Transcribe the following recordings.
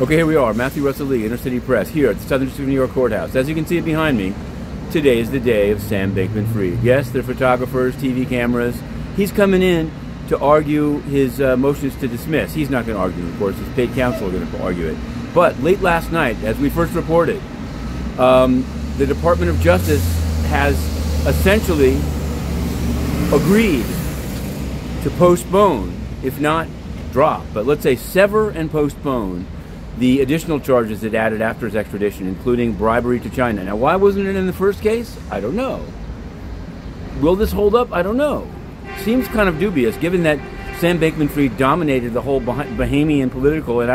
Okay, here we are, Matthew Russell Lee, Inner City Press, here at the Southern District of New York Courthouse. As you can see it behind me, today is the day of Sam Bankman-Fried. Yes, there are photographers, TV cameras. He's coming in to argue his motions to dismiss. He's not going to argue, of course. His paid counsel are going to argue it. But late last night, as we first reported, the Department of Justice has essentially agreed to postpone, if not drop, but let's say sever and postpone the additional charges it added after his extradition, including bribery to China. Now, why wasn't it in the first case? I don't know. Will this hold up? I don't know. Seems kind of dubious, given that Sam Bankman-Fried dominated the whole Bahamian political, and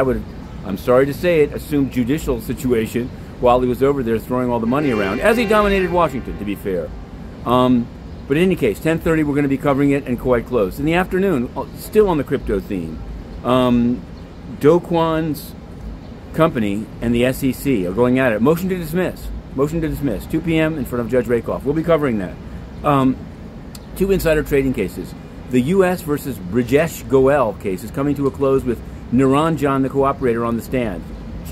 I'm sorry to say it, assumed judicial situation while he was over there throwing all the money around, as he dominated Washington, to be fair. But in any case, 10:30, we're going to be covering it and quite close. In the afternoon, still on the crypto theme, Do Kwon's company and the SEC are going at it. Motion to dismiss. Motion to dismiss. 2 p.m. in front of Judge Rakoff. We'll be covering that. Two insider trading cases. The U.S. versus Brijesh Goel case is coming to a close with Niranjan, the cooperator, on the stand.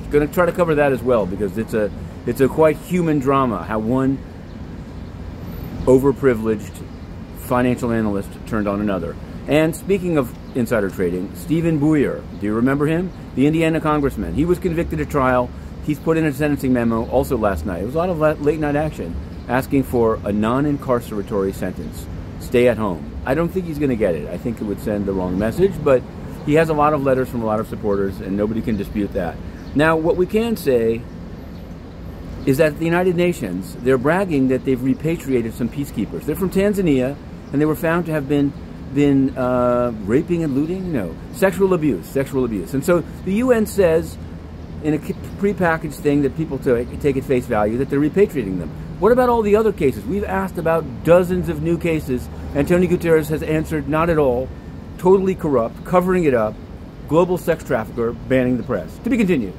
Going to try to cover that as well, because it's a quite human drama how one overprivileged financial analyst turned on another. And speaking of insider trading, Steve Buyer, do you remember him? The Indiana congressman. He was convicted at trial. He's put in a sentencing memo also last night. It was a lot of late-night action, asking for a non-incarceratory sentence. Stay at home. I don't think he's going to get it. I think it would send the wrong message, but he has a lot of letters from a lot of supporters, and nobody can dispute that. Now, what we can say is that the United Nations, they're bragging that they've repatriated some peacekeepers. They're from Tanzania, and they were found to have been raping and looting? No. Sexual abuse. And so the UN says in a prepackaged thing that people take at face value that they're repatriating them. What about all the other cases? We've asked about dozens of new cases. Antonio Guterres has answered not at all, totally corrupt, covering it up, global sex trafficker, banning the press. To be continued.